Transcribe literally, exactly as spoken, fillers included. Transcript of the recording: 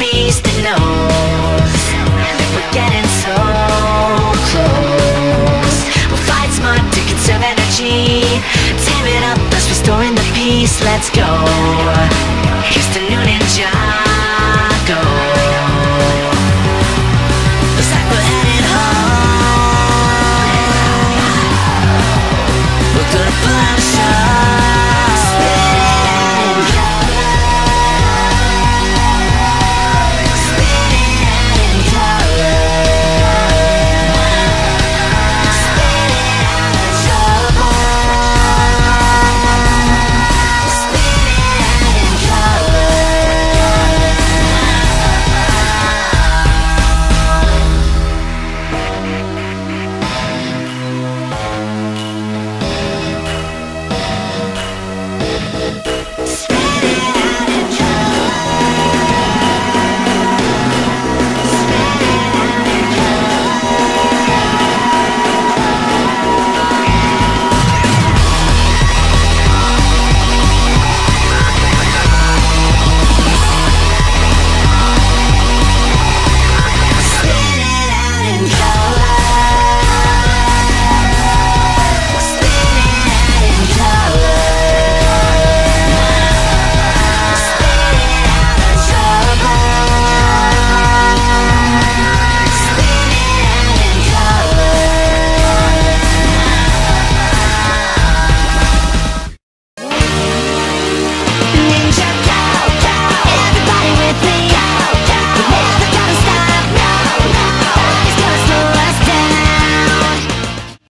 beast that knows that we're getting so close. We'll fight smart to conserve energy, team it up, thus restoring the peace. Let's go, here's to new Ninjago.